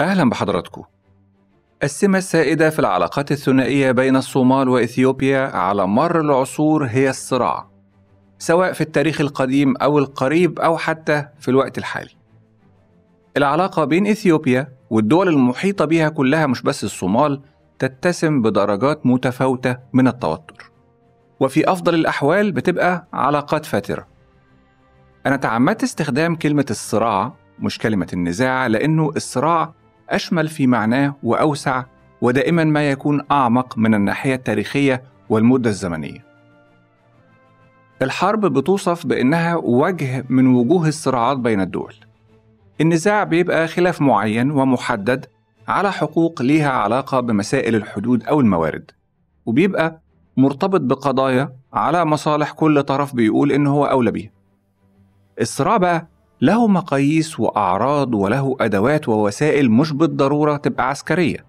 أهلا بحضراتكم. السمة السائدة في العلاقات الثنائية بين الصومال وإثيوبيا على مر العصور هي الصراع، سواء في التاريخ القديم أو القريب أو حتى في الوقت الحالي. العلاقة بين إثيوبيا والدول المحيطة بها كلها مش بس الصومال تتسم بدرجات متفاوتة من التوتر، وفي أفضل الأحوال بتبقى علاقات فاترة. أنا تعمدت استخدام كلمة الصراع مش كلمة النزاع، لأنه الصراع أشمل في معناه وأوسع، ودائما ما يكون أعمق من الناحية التاريخية والمدة الزمنية. الحرب بتوصف بأنها وجه من وجوه الصراعات بين الدول. النزاع بيبقى خلاف معين ومحدد على حقوق ليها علاقة بمسائل الحدود أو الموارد، وبيبقى مرتبط بقضايا على مصالح كل طرف بيقول إن هو أولى بيها. الصراع بقى له مقاييس وأعراض، وله أدوات ووسائل مش بالضرورة تبقى عسكرية،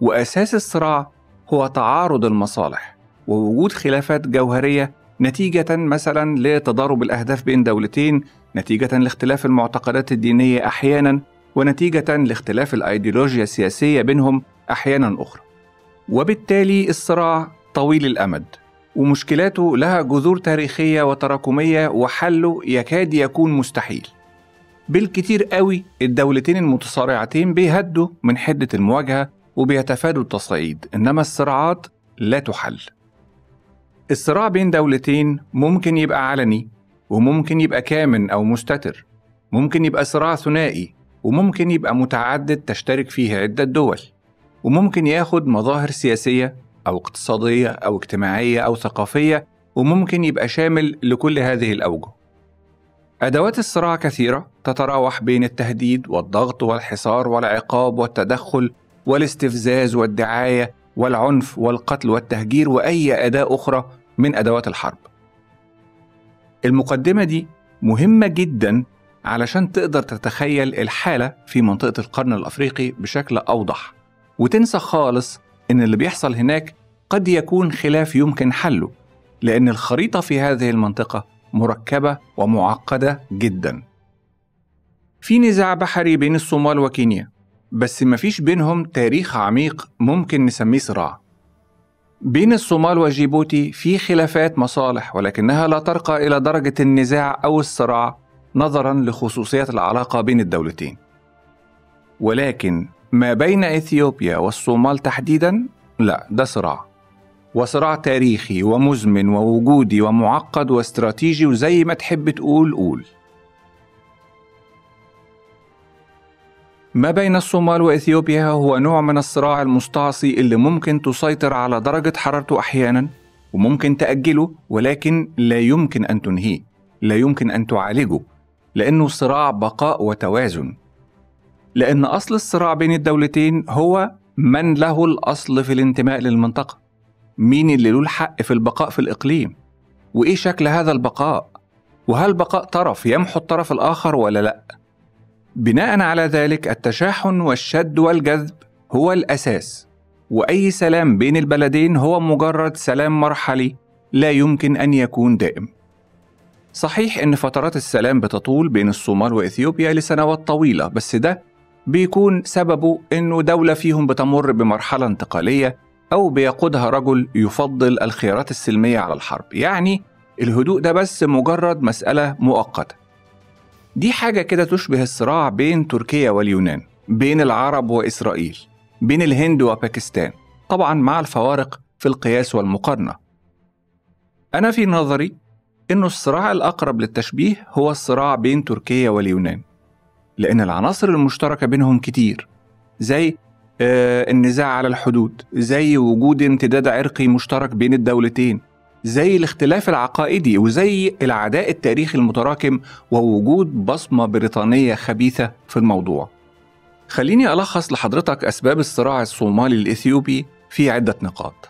وأساس الصراع هو تعارض المصالح ووجود خلافات جوهرية نتيجة مثلا لتضارب الأهداف بين دولتين، نتيجة لاختلاف المعتقدات الدينية أحيانا، ونتيجة لاختلاف الأيديولوجيا السياسية بينهم أحيانا أخرى. وبالتالي الصراع طويل الأمد، ومشكلاته لها جذور تاريخية وتراكمية، وحله يكاد يكون مستحيل. بالكتير قوي الدولتين المتصارعتين بيهدوا من حدة المواجهة وبيتفادوا التصعيد، إنما الصراعات لا تحل. الصراع بين دولتين ممكن يبقى علني، وممكن يبقى كامن أو مستتر، ممكن يبقى صراع ثنائي، وممكن يبقى متعدد تشترك فيه عدة دول، وممكن ياخد مظاهر سياسية أو اقتصادية أو اجتماعية أو ثقافية، وممكن يبقى شامل لكل هذه الأوجه. أدوات الصراع كثيرة، تتراوح بين التهديد والضغط والحصار والعقاب والتدخل والاستفزاز والدعاية والعنف والقتل والتهجير وأي أداة أخرى من أدوات الحرب. المقدمة دي مهمة جداً علشان تقدر تتخيل الحالة في منطقة القرن الأفريقي بشكل أوضح، وتنسى خالص إن اللي بيحصل هناك قد يكون خلاف يمكن حله، لأن الخريطة في هذه المنطقة مركبة ومعقدة جدا. في نزاع بحري بين الصومال وكينيا، بس مفيش بينهم تاريخ عميق ممكن نسميه صراع. بين الصومال وجيبوتي في خلافات مصالح، ولكنها لا ترقى إلى درجة النزاع أو الصراع نظرا لخصوصية العلاقة بين الدولتين. ولكن ما بين إثيوبيا والصومال تحديداً، لا، ده صراع، وصراع تاريخي ومزمن ووجودي ومعقد واستراتيجي، وزي ما تحب تقول قول. ما بين الصومال وإثيوبيا هو نوع من الصراع المستعصي اللي ممكن تسيطر على درجة حرارته أحياناً، وممكن تأجله، ولكن لا يمكن أن تنهيه، لا يمكن أن تعالجه، لأنه صراع بقاء وتوازن. لأن أصل الصراع بين الدولتين هو من له الأصل في الانتماء للمنطقة، مين اللي له الحق في البقاء في الإقليم، وإيه شكل هذا البقاء، وهل بقاء طرف يمحو الطرف الآخر ولا لأ. بناء على ذلك التشاحن والشد والجذب هو الأساس، وأي سلام بين البلدين هو مجرد سلام مرحلي لا يمكن أن يكون دائم. صحيح إن فترات السلام بتطول بين الصومال وإثيوبيا لسنوات طويلة، بس ده بيكون سببه إنه دولة فيهم بتمر بمرحلة انتقالية، أو بيقودها رجل يفضل الخيارات السلمية على الحرب. يعني الهدوء ده بس مجرد مسألة مؤقتة. دي حاجة كده تشبه الصراع بين تركيا واليونان، بين العرب وإسرائيل، بين الهند وباكستان، طبعا مع الفوارق في القياس والمقارنة. أنا في نظري إنه الصراع الأقرب للتشبيه هو الصراع بين تركيا واليونان، لأن العناصر المشتركة بينهم كتير، زي النزاع على الحدود، زي وجود امتداد عرقي مشترك بين الدولتين، زي الاختلاف العقائدي، وزي العداء التاريخي المتراكم، ووجود بصمة بريطانية خبيثة في الموضوع. خليني ألخص لحضرتك أسباب الصراع الصومالي الإثيوبي في عدة نقاط.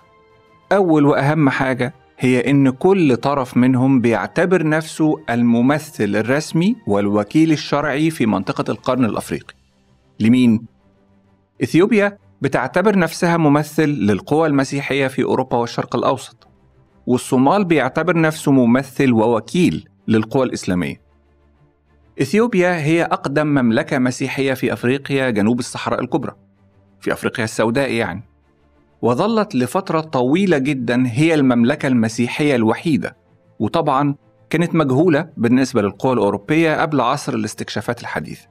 أول وأهم حاجة هي إن كل طرف منهم بيعتبر نفسه الممثل الرسمي والوكيل الشرعي في منطقة القرن الأفريقي. لمين؟ إثيوبيا بتعتبر نفسها ممثل للقوى المسيحية في أوروبا والشرق الأوسط، والصومال بيعتبر نفسه ممثل ووكيل للقوى الإسلامية. إثيوبيا هي أقدم مملكة مسيحية في أفريقيا جنوب الصحراء الكبرى، في أفريقيا السوداء يعني، وظلت لفترة طويلة جدا هي المملكة المسيحية الوحيدة، وطبعا كانت مجهولة بالنسبة للقوى الأوروبية قبل عصر الاستكشافات الحديثة.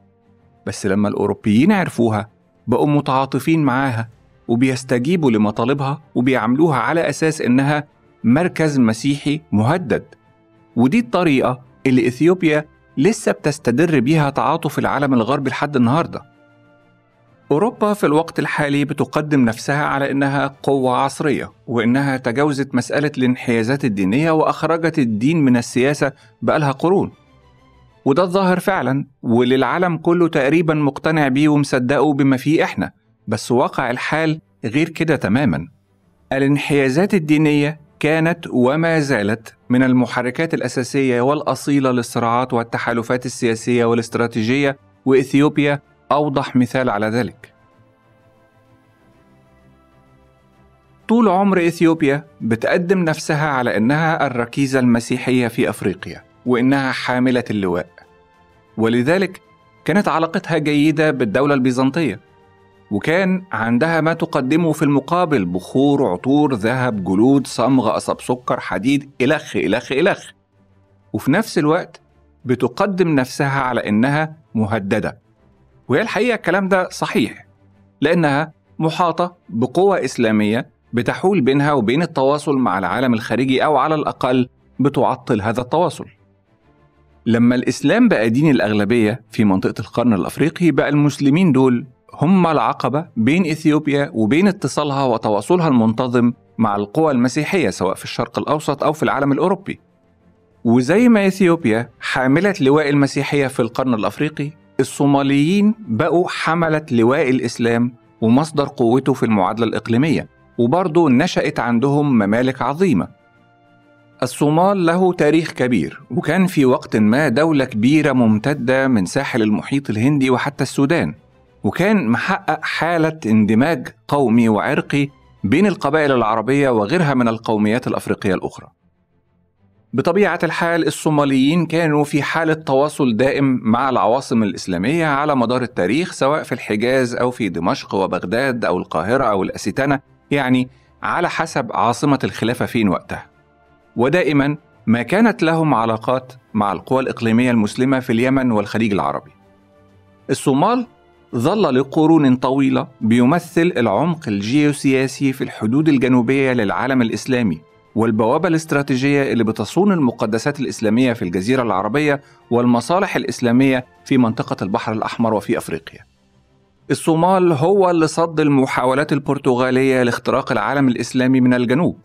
بس لما الأوروبيين عرفوها بقوا متعاطفين معاها وبيستجيبوا لمطالبها وبيعملوها على أساس إنها مركز مسيحي مهدد. ودي الطريقة اللي إثيوبيا لسه بتستدر بيها تعاطف العالم الغربي لحد النهاردة. أوروبا في الوقت الحالي بتقدم نفسها على إنها قوة عصرية، وإنها تجاوزت مسألة الانحيازات الدينية وأخرجت الدين من السياسة بقالها قرون، وده الظاهر فعلا وللعالم كله تقريبا مقتنع بيه ومصدقه بما فيه إحنا. بس واقع الحال غير كده تماما. الانحيازات الدينية كانت وما زالت من المحركات الأساسية والأصيلة للصراعات والتحالفات السياسية والاستراتيجية، وإثيوبيا أوضح مثال على ذلك. طول عمر إثيوبيا بتقدم نفسها على إنها الركيزة المسيحية في أفريقيا وإنها حاملة اللواء، ولذلك كانت علاقتها جيدة بالدولة البيزنطية، وكان عندها ما تقدمه في المقابل: بخور، عطور، ذهب، جلود، صمغ، قصب سكر، حديد، إلخ إلخ إلخ. وفي نفس الوقت بتقدم نفسها على إنها مهددة، وهي الحقيقة الكلام ده صحيح لأنها محاطة بقوى إسلامية بتحول بينها وبين التواصل مع العالم الخارجي، أو على الأقل بتعطل هذا التواصل. لما الإسلام بقى دين الأغلبية في منطقة القرن الأفريقي، بقى المسلمين دول هم العقبة بين إثيوبيا وبين اتصالها وتواصلها المنتظم مع القوى المسيحية سواء في الشرق الأوسط أو في العالم الأوروبي. وزي ما إثيوبيا حاملة لواء المسيحية في القرن الأفريقي، الصوماليين بقوا حملة لواء الإسلام ومصدر قوته في المعادلة الإقليمية، وبرضه نشأت عندهم ممالك عظيمة. الصومال له تاريخ كبير، وكان في وقت ما دولة كبيرة ممتدة من ساحل المحيط الهندي وحتى السودان، وكان محقق حالة اندماج قومي وعرقي بين القبائل العربية وغيرها من القوميات الأفريقية الأخرى. بطبيعة الحال الصوماليين كانوا في حالة تواصل دائم مع العواصم الإسلامية على مدار التاريخ، سواء في الحجاز أو في دمشق وبغداد أو القاهرة أو الأستانة، يعني على حسب عاصمة الخلافة فين وقتها. ودائما ما كانت لهم علاقات مع القوى الإقليمية المسلمة في اليمن والخليج العربي. الصومال ظل لقرون طويلة بيمثل العمق الجيوسياسي في الحدود الجنوبية للعالم الإسلامي، والبوابة الاستراتيجية اللي بتصون المقدسات الإسلامية في الجزيرة العربية والمصالح الإسلامية في منطقة البحر الأحمر وفي أفريقيا. الصومال هو اللي صد المحاولات البرتغالية لاختراق العالم الإسلامي من الجنوب،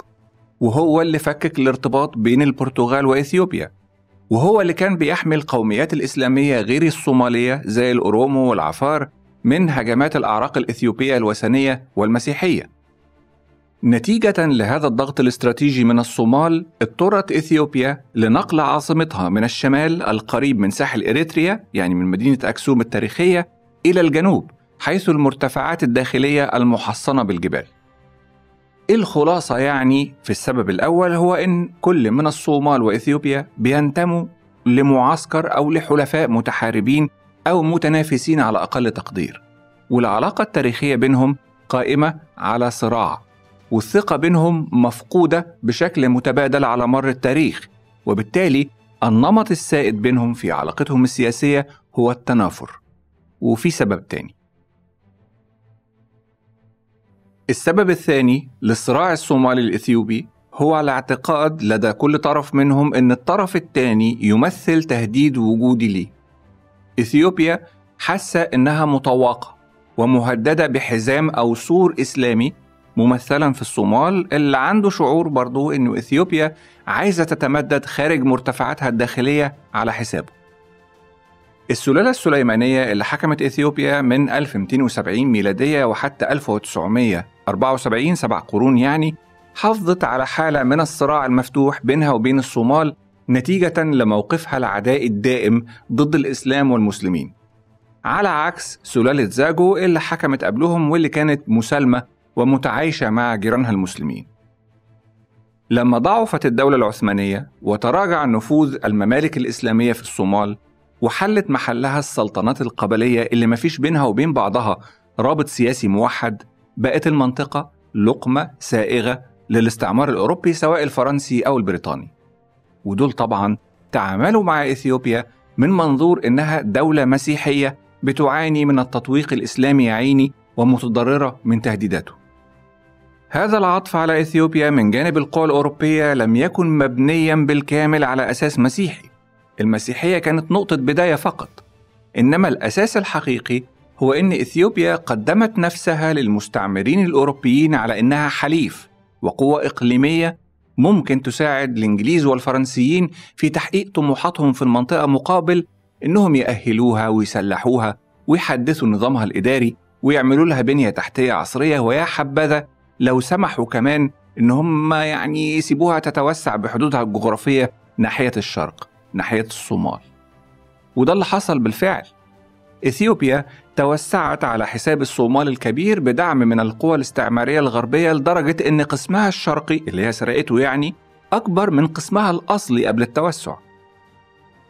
وهو اللي فكك الارتباط بين البرتغال وإثيوبيا، وهو اللي كان بيحمي القوميات الإسلامية غير الصومالية زي الأورومو والعفار من هجمات الأعراق الإثيوبية الوثنية والمسيحية. نتيجة لهذا الضغط الاستراتيجي من الصومال، اضطرت إثيوبيا لنقل عاصمتها من الشمال القريب من ساحل إريتريا، يعني من مدينة أكسوم التاريخية، إلى الجنوب حيث المرتفعات الداخلية المحصنة بالجبال. الخلاصة يعني في السبب الأول هو إن كل من الصومال وإثيوبيا بينتموا لمعسكر أو لحلفاء متحاربين أو متنافسين على أقل تقدير، والعلاقة التاريخية بينهم قائمة على صراع، والثقة بينهم مفقودة بشكل متبادل على مر التاريخ، وبالتالي النمط السائد بينهم في علاقتهم السياسية هو التنافر. وفي سبب تاني، السبب الثاني للصراع الصومالي الإثيوبي هو الاعتقاد لدى كل طرف منهم أن الطرف الثاني يمثل تهديد وجودي ليه. إثيوبيا حاسة أنها مطوقة ومهددة بحزام أو سور إسلامي ممثلا في الصومال، اللي عنده شعور برضو أن إثيوبيا عايزة تتمدد خارج مرتفعاتها الداخلية على حسابه. السلالة السليمانية اللي حكمت إثيوبيا من 1270 ميلادية وحتى 1974، 7 قرون يعني، حافظت على حالة من الصراع المفتوح بينها وبين الصومال نتيجة لموقفها العدائي الدائم ضد الإسلام والمسلمين، على عكس سلالة زاجو اللي حكمت قبلهم واللي كانت مسالمة ومتعايشة مع جيرانها المسلمين. لما ضعفت الدولة العثمانية وتراجع نفوذ الممالك الإسلامية في الصومال، وحلت محلها السلطنات القبلية اللي مفيش بينها وبين بعضها رابط سياسي موحد، بقت المنطقة لقمة سائغة للاستعمار الأوروبي سواء الفرنسي أو البريطاني. ودول طبعاً تعاملوا مع إثيوبيا من منظور إنها دولة مسيحية بتعاني من التطويق الإسلامي عيني ومتضررة من تهديداته. هذا العطف على إثيوبيا من جانب القوى الأوروبية لم يكن مبنياً بالكامل على أساس مسيحي، المسيحية كانت نقطة بداية فقط، إنما الأساس الحقيقي هو إن إثيوبيا قدمت نفسها للمستعمرين الأوروبيين على إنها حليف وقوة إقليمية ممكن تساعد الإنجليز والفرنسيين في تحقيق طموحاتهم في المنطقة مقابل إنهم يأهلوها ويسلحوها ويحدثوا نظامها الإداري ويعملوا لها بنية تحتية عصرية، ويا حبذا لو سمحوا كمان إن هم يعني يسيبوها تتوسع بحدودها الجغرافية ناحية الشرق، ناحية الصومال. وده اللي حصل بالفعل. إثيوبيا توسعت على حساب الصومال الكبير بدعم من القوى الاستعمارية الغربية، لدرجة إن قسمها الشرقي اللي هي سرقته يعني أكبر من قسمها الأصلي قبل التوسع.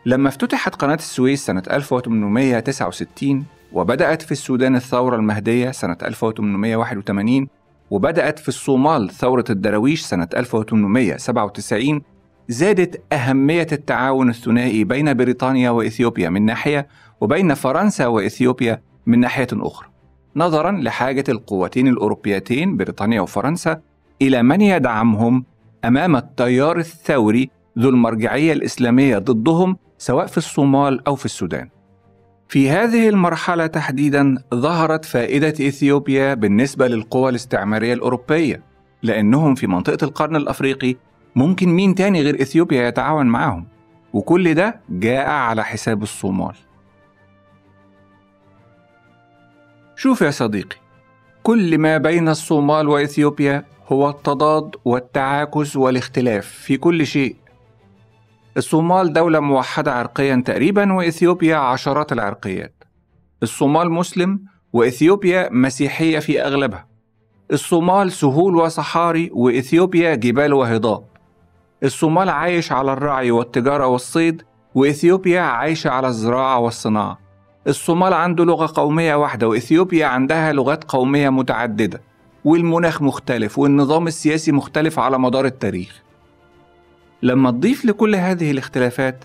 لما افتتحت قناة السويس سنة 1869 وبدأت في السودان الثورة المهدية سنة 1881 وبدأت في الصومال ثورة الدراويش سنة 1897، زادت أهمية التعاون الثنائي بين بريطانيا وإثيوبيا من ناحية وبين فرنسا وإثيوبيا من ناحية أخرى، نظراً لحاجة القوتين الأوروبيتين بريطانيا وفرنسا إلى من يدعمهم أمام التيار الثوري ذو المرجعية الإسلامية ضدهم سواء في الصومال أو في السودان. في هذه المرحلة تحديداً ظهرت فائدة إثيوبيا بالنسبة للقوى الاستعمارية الأوروبية، لأنهم في منطقة القرن الأفريقي ممكن مين تاني غير إثيوبيا يتعاون معهم، وكل ده جاء على حساب الصومال. شوف يا صديقي، كل ما بين الصومال وإثيوبيا هو التضاد والتعاكس والاختلاف في كل شيء. الصومال دولة موحدة عرقيا تقريبا، وإثيوبيا عشرات العرقيات. الصومال مسلم وإثيوبيا مسيحية في أغلبها. الصومال سهول وصحاري وإثيوبيا جبال وهضاب. الصومال عايش على الرعي والتجارة والصيد، وإثيوبيا عايشة على الزراعة والصناعة. الصومال عنده لغة قومية واحدة، وإثيوبيا عندها لغات قومية متعددة، والمناخ مختلف والنظام السياسي مختلف على مدار التاريخ. لما تضيف لكل هذه الاختلافات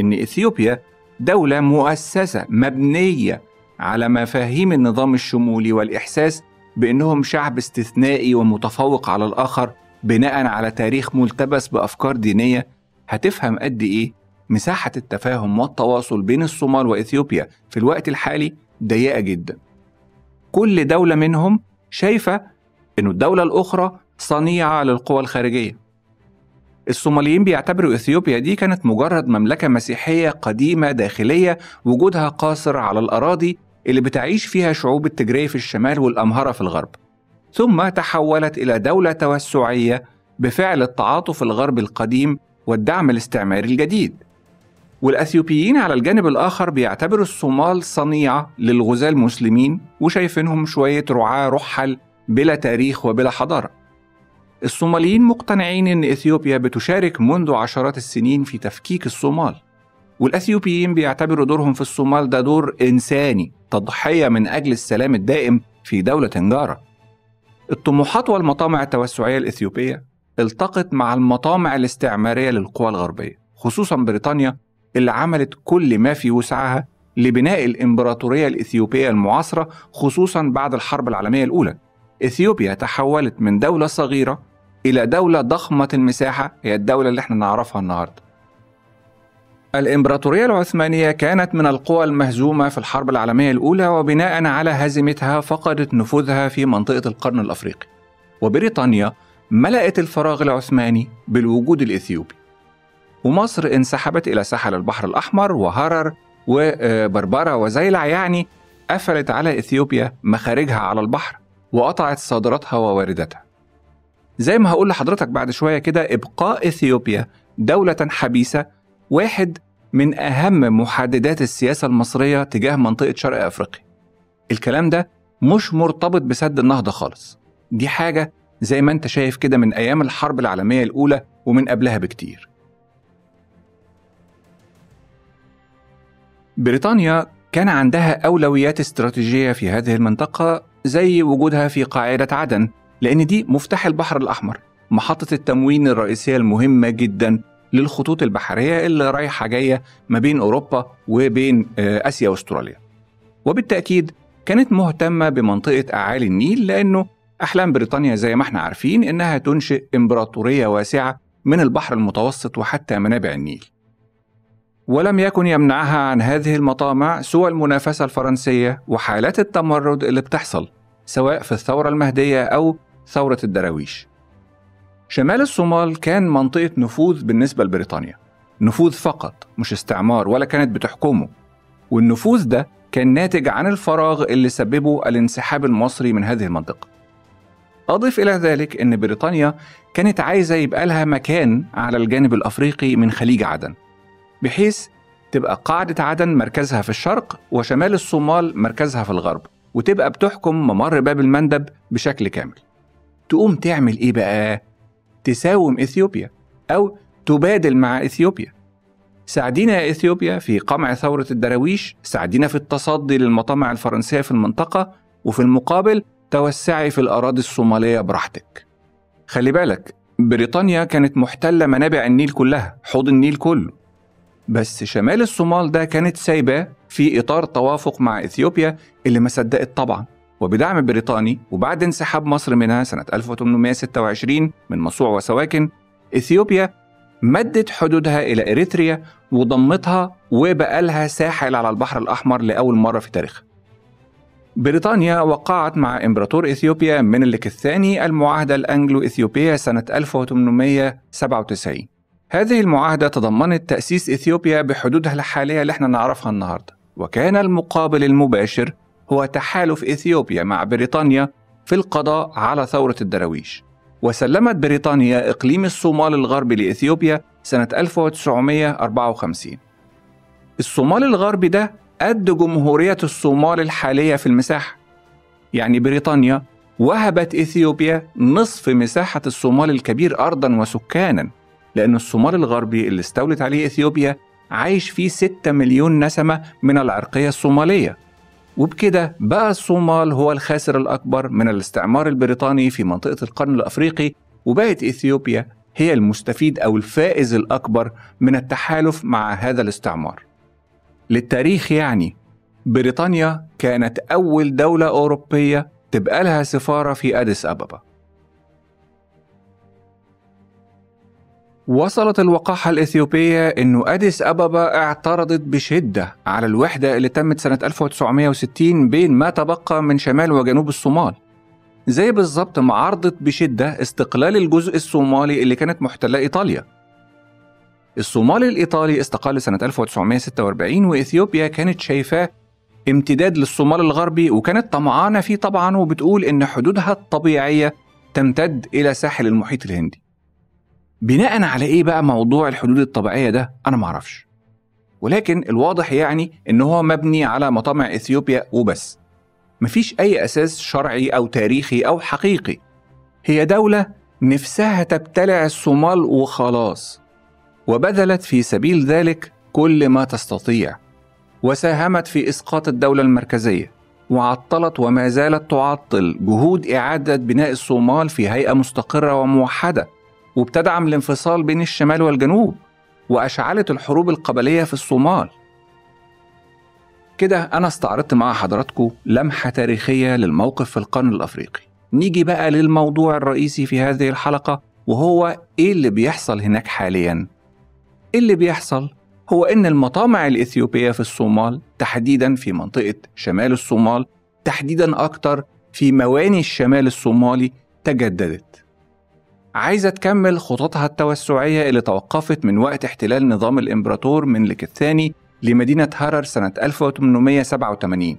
إن إثيوبيا دولة مؤسسة مبنية على مفاهيم النظام الشمولي والإحساس بأنهم شعب استثنائي ومتفوق على الآخر بناء على تاريخ ملتبس بأفكار دينية، هتفهم قد إيه مساحة التفاهم والتواصل بين الصومال وإثيوبيا في الوقت الحالي ضيقة جدا. كل دولة منهم شايفة إنه الدولة الأخرى صنيعة للقوى الخارجية. الصوماليين بيعتبروا إثيوبيا دي كانت مجرد مملكة مسيحية قديمة داخلية وجودها قاصر على الأراضي اللي بتعيش فيها شعوب التجري في الشمال والأمهرة في الغرب، ثم تحولت إلى دولة توسعية بفعل التعاطف الغرب القديم والدعم الاستعماري الجديد. والأثيوبيين على الجانب الآخر بيعتبروا الصومال صنيعة للغزاة المسلمين وشايفينهم شوية رعاة رحل بلا تاريخ وبلا حضارة. الصوماليين مقتنعين إن إثيوبيا بتشارك منذ عشرات السنين في تفكيك الصومال، والأثيوبيين بيعتبروا دورهم في الصومال ده دور إنساني تضحية من أجل السلام الدائم في دولة جارة. الطموحات والمطامع التوسعية الإثيوبية التقت مع المطامع الاستعمارية للقوى الغربية، خصوصا بريطانيا اللي عملت كل ما في وسعها لبناء الإمبراطورية الإثيوبية المعاصرة، خصوصا بعد الحرب العالمية الأولى. إثيوبيا تحولت من دولة صغيرة إلى دولة ضخمة المساحة، هي الدولة اللي احنا نعرفها النهاردة. الإمبراطورية العثمانية كانت من القوى المهزومة في الحرب العالمية الأولى، وبناء على هزيمتها فقدت نفوذها في منطقة القرن الأفريقي، وبريطانيا ملأت الفراغ العثماني بالوجود الإثيوبي. ومصر انسحبت إلى ساحل البحر الأحمر، وهرر وبربرة وزيلع يعني قفلت على إثيوبيا مخارجها على البحر وقطعت صادراتها ووارداتها. زي ما هقول لحضرتك بعد شوية كده، إبقاء إثيوبيا دولة حبيسة واحد من أهم محددات السياسة المصرية تجاه منطقة شرق أفريقيا. الكلام ده مش مرتبط بسد النهضة خالص، دي حاجة زي ما انت شايف كده من أيام الحرب العالمية الأولى ومن قبلها بكتير. بريطانيا كان عندها أولويات استراتيجية في هذه المنطقة، زي وجودها في قاعدة عدن، لأن دي مفتاح البحر الأحمر، محطة التموين الرئيسية المهمة جداً للخطوط البحرية اللي رايحة جاية ما بين أوروبا وبين آسيا وأستراليا. وبالتأكيد كانت مهتمة بمنطقة أعالي النيل، لأنه أحلام بريطانيا زي ما احنا عارفين إنها تنشئ إمبراطورية واسعة من البحر المتوسط وحتى منابع النيل. ولم يكن يمنعها عن هذه المطامع سوى المنافسة الفرنسية وحالات التمرد اللي بتحصل، سواء في الثورة المهدية أو ثورة الدراويش. شمال الصومال كان منطقة نفوذ بالنسبة لبريطانيا، نفوذ فقط مش استعمار، ولا كانت بتحكمه. والنفوذ ده كان ناتج عن الفراغ اللي سببه الانسحاب المصري من هذه المنطقة. أضف إلى ذلك أن بريطانيا كانت عايزة يبقى لها مكان على الجانب الأفريقي من خليج عدن، بحيث تبقى قاعدة عدن مركزها في الشرق وشمال الصومال مركزها في الغرب، وتبقى بتحكم ممر باب المندب بشكل كامل. تقوم تعمل إيه بقى؟ تساوم إثيوبيا أو تبادل مع إثيوبيا. ساعدينا إثيوبيا في قمع ثورة الدراويش، ساعدينا في التصدي للمطامع الفرنسية في المنطقة، وفي المقابل توسعي في الأراضي الصومالية براحتك. خلي بالك، بريطانيا كانت محتلة منابع النيل كلها، حوض النيل كله، بس شمال الصومال ده كانت سايباه في إطار توافق مع إثيوبيا اللي ما صدقت طبعا. وبدعم بريطاني وبعد انسحاب مصر منها سنة 1826 من مصوع وسواكن، إثيوبيا مدت حدودها إلى إريتريا وضمتها، وبقى لها ساحل على البحر الأحمر لأول مرة في تاريخها. بريطانيا وقعت مع إمبراطور إثيوبيا منليك الثاني المعاهدة الأنجلو إثيوبية سنة 1897. هذه المعاهدة تضمنت تأسيس إثيوبيا بحدودها الحالية اللي احنا نعرفها النهاردة، وكان المقابل المباشر هو تحالف إثيوبيا مع بريطانيا في القضاء على ثورة الدراويش. وسلمت بريطانيا إقليم الصومال الغربي لإثيوبيا سنة 1954. الصومال الغربي ده قد جمهورية الصومال الحالية في المساحة، يعني بريطانيا وهبت إثيوبيا نصف مساحة الصومال الكبير أرضاً وسكاناً، لأن الصومال الغربي اللي استولت عليه إثيوبيا عايش فيه 6 مليون نسمة من العرقية الصومالية. وبكده بقى الصومال هو الخاسر الأكبر من الاستعمار البريطاني في منطقة القرن الأفريقي، وبقت إثيوبيا هي المستفيد أو الفائز الأكبر من التحالف مع هذا الاستعمار. للتاريخ يعني، بريطانيا كانت أول دولة أوروبية تبقى لها سفارة في أديس أبابا. وصلت الوقاحة الإثيوبية إنه أديس أبابا اعترضت بشدة على الوحدة اللي تمت سنة 1960 بين ما تبقى من شمال وجنوب الصومال، زي بالظبط ما عرضت بشدة استقلال الجزء الصومالي اللي كانت محتلة إيطاليا. الصومال الإيطالي استقل سنة 1946، وإثيوبيا كانت شايفاه امتداد للصومال الغربي، وكانت طمعانة فيه طبعا، وبتقول إن حدودها الطبيعية تمتد إلى ساحل المحيط الهندي. بناء على إيه بقى موضوع الحدود الطبيعية ده؟ أنا معرفش، ولكن الواضح يعني إن هو مبني على مطامع إثيوبيا وبس، مفيش أي أساس شرعي أو تاريخي أو حقيقي. هي دولة نفسها تبتلع الصومال وخلاص، وبذلت في سبيل ذلك كل ما تستطيع، وساهمت في إسقاط الدولة المركزية، وعطلت وما زالت تعطل جهود إعادة بناء الصومال في هيئة مستقرة وموحدة، وبتدعم الانفصال بين الشمال والجنوب، وأشعلت الحروب القبلية في الصومال. كده أنا استعرضت مع حضراتكم لمحة تاريخية للموقف في القرن الأفريقي. نيجي بقى للموضوع الرئيسي في هذه الحلقة، وهو إيه اللي بيحصل هناك حالياً؟ اللي بيحصل هو إن المطامع الإثيوبية في الصومال، تحديداً في منطقة شمال الصومال، تحديداً أكتر في مواني الشمال الصومالي، تجددت، عايزة تكمل خططها التوسعية اللي توقفت من وقت احتلال نظام الإمبراطور منليك الثاني لمدينة هرر سنة 1887،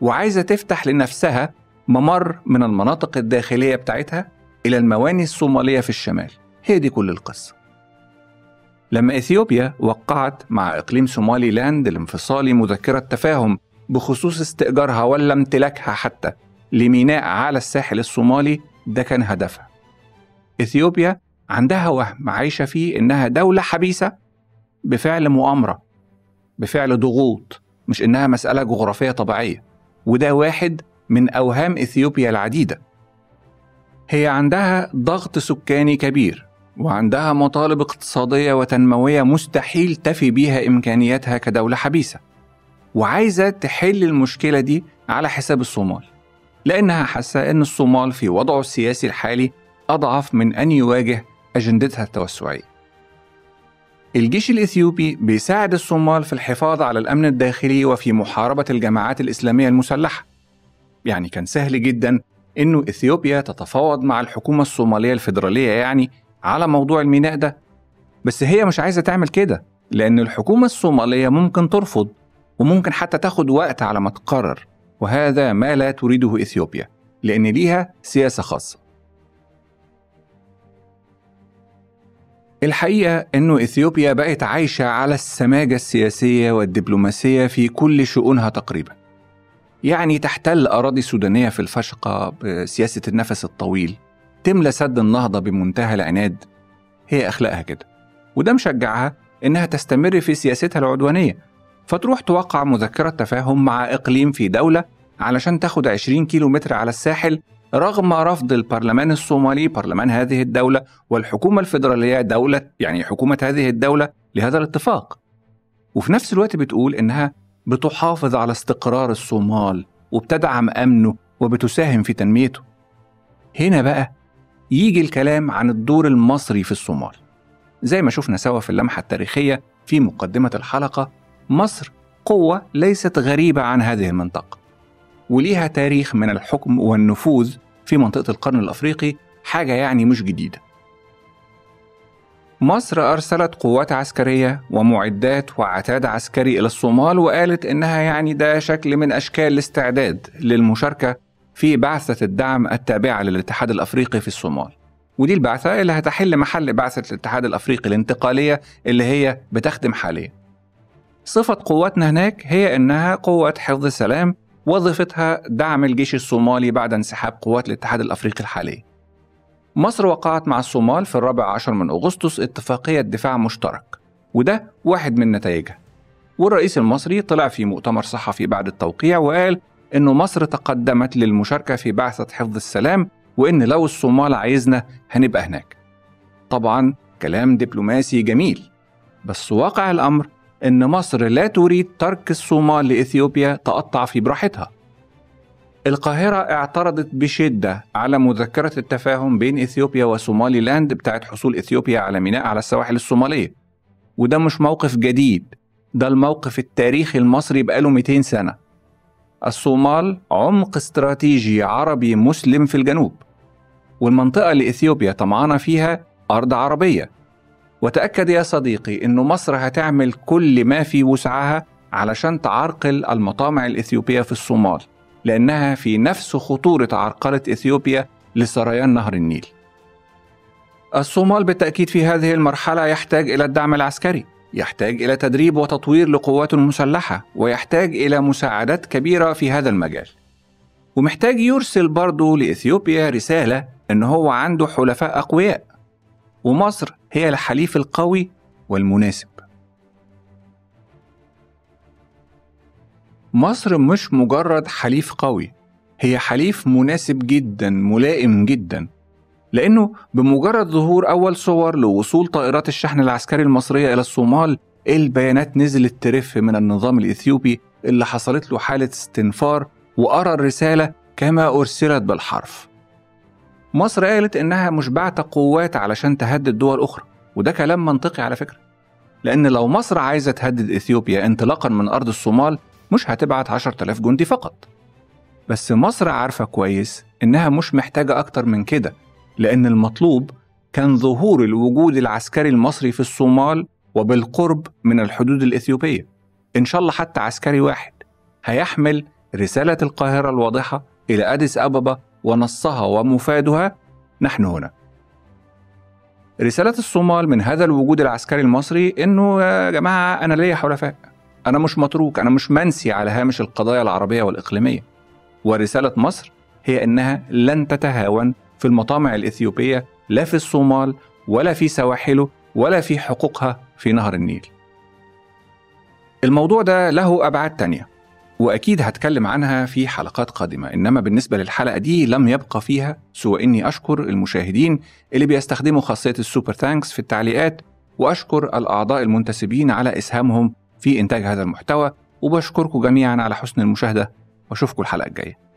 وعايزة تفتح لنفسها ممر من المناطق الداخلية بتاعتها إلى المواني الصومالية في الشمال. هي دي كل القصة. لما إثيوبيا وقعت مع إقليم صوماليلاند الانفصالي مذكرة تفاهم بخصوص استئجارها ولا امتلاكها حتى لميناء على الساحل الصومالي، ده كان هدفها. إثيوبيا عندها وهم عايشة فيه إنها دولة حبيسة بفعل مؤامرة، بفعل ضغوط، مش إنها مسألة جغرافية طبيعية. وده واحد من أوهام إثيوبيا العديدة. هي عندها ضغط سكاني كبير، وعندها مطالب اقتصادية وتنموية مستحيل تفي بيها إمكانياتها كدولة حبيسة، وعايزة تحل المشكلة دي على حساب الصومال، لأنها حاسة إن الصومال في وضعه السياسي الحالي أضعف من أن يواجه أجندتها التوسعية. الجيش الإثيوبي بيساعد الصومال في الحفاظ على الأمن الداخلي وفي محاربة الجماعات الإسلامية المسلحة. يعني كان سهل جدا إنه إثيوبيا تتفاوض مع الحكومة الصومالية الفيدرالية يعني على موضوع الميناء ده، بس هي مش عايزة تعمل كده، لأن الحكومة الصومالية ممكن ترفض، وممكن حتى تاخد وقت على ما تقرر، وهذا ما لا تريده إثيوبيا، لأن ليها سياسة خاصة. الحقيقة إنه إثيوبيا بقت عايشة على السماجة السياسية والدبلوماسية في كل شؤونها تقريبا. يعني تحتل أراضي سودانية في الفشقة بسياسة النفس الطويل، تملى سد النهضة بمنتهى العناد، هي أخلاقها كده، وده مشجعها إنها تستمر في سياستها العدوانية، فتروح توقع مذكرة تفاهم مع إقليم في دولة علشان تاخد 20 كيلومتر على الساحل، رغم رفض البرلمان الصومالي، برلمان هذه الدولة، والحكومة الفيدرالية، دولة يعني حكومة هذه الدولة، لهذا الاتفاق. وفي نفس الوقت بتقول إنها بتحافظ على استقرار الصومال وبتدعم أمنه وبتساهم في تنميته. هنا بقى يجي الكلام عن الدور المصري في الصومال. زي ما شفنا سوا في اللمحة التاريخية في مقدمة الحلقة، مصر قوة ليست غريبة عن هذه المنطقة، وليها تاريخ من الحكم والنفوذ في منطقة القرن الأفريقي، حاجة يعني مش جديدة. مصر أرسلت قوات عسكرية ومعدات وعتاد عسكري إلى الصومال، وقالت إنها يعني ده شكل من أشكال الاستعداد للمشاركة في بعثة الدعم التابعة للاتحاد الأفريقي في الصومال، ودي البعثة اللي هتحل محل بعثة الاتحاد الأفريقي الانتقالية اللي هي بتخدم حاليا. صفة قواتنا هناك هي إنها قوة حفظ السلام، وظيفتها دعم الجيش الصومالي بعد انسحاب قوات الاتحاد الأفريقي الحالي. مصر وقعت مع الصومال في 14 أغسطس اتفاقية دفاع مشترك، وده واحد من نتائجها. والرئيس المصري طلع في مؤتمر صحفي بعد التوقيع وقال إنه مصر تقدمت للمشاركة في بعثة حفظ السلام، وإن لو الصومال عايزنا هنبقى هناك. طبعا كلام دبلوماسي جميل، بس واقع الأمر إن مصر لا تريد ترك الصومال لإثيوبيا تقطع في براحتها. القاهرة اعترضت بشدة على مذكرة التفاهم بين إثيوبيا وصوماليلاند بتاعت حصول إثيوبيا على ميناء على السواحل الصومالية، وده مش موقف جديد، ده الموقف التاريخي المصري بقاله 200 سنة. الصومال عمق استراتيجي عربي مسلم في الجنوب، والمنطقة اللي إثيوبيا طمعانة فيها أرض عربية. وتأكد يا صديقي إنه مصر هتعمل كل ما في وسعها علشان تعرقل المطامع الإثيوبية في الصومال، لأنها في نفس خطورة عرقلة إثيوبيا لسريان نهر النيل. الصومال بالتأكيد في هذه المرحلة يحتاج إلى الدعم العسكري، يحتاج إلى تدريب وتطوير لقواته المسلحة، ويحتاج إلى مساعدات كبيرة في هذا المجال. ومحتاج يرسل برضه لإثيوبيا رسالة إن هو عنده حلفاء أقوياء، ومصر هي الحليف القوي والمناسب. مصر مش مجرد حليف قوي، هي حليف مناسب جدا، ملائم جدا، لأنه بمجرد ظهور أول صور لوصول طائرات الشحن العسكري المصرية إلى الصومال، البيانات نزلت ترف من النظام الإثيوبي اللي حصلت له حالة استنفار، وقرأ الرسالة كما أرسلت بالحرف. مصر قالت إنها مش باعتة قوات علشان تهدد دول أخرى، وده كلام منطقي على فكرة، لأن لو مصر عايزة تهدد إثيوبيا انطلاقا من أرض الصومال مش هتبعت 10,000 جندي فقط. بس مصر عارفة كويس إنها مش محتاجة أكتر من كده، لأن المطلوب كان ظهور الوجود العسكري المصري في الصومال وبالقرب من الحدود الإثيوبية، إن شاء الله حتى عسكري واحد هيحمل رسالة القاهرة الواضحة إلى أديس أبابا ونصها ومفادها: نحن هنا. رسالة الصومال من هذا الوجود العسكري المصري إنه يا جماعة أنا ليا حلفاء، أنا مش متروك، أنا مش منسي على هامش القضايا العربية والإقليمية. ورسالة مصر هي إنها لن تتهاون في المطامع الإثيوبية، لا في الصومال ولا في سواحله ولا في حقوقها في نهر النيل. الموضوع ده له أبعاد تانية وأكيد هتكلم عنها في حلقات قادمة، إنما بالنسبة للحلقة دي لم يبقى فيها سوى إني أشكر المشاهدين اللي بيستخدموا خاصية السوبر ثانكس في التعليقات، وأشكر الأعضاء المنتسبين على إسهامهم في إنتاج هذا المحتوى، وبشكركم جميعا على حسن المشاهدة وأشوفكم الحلقة الجاية.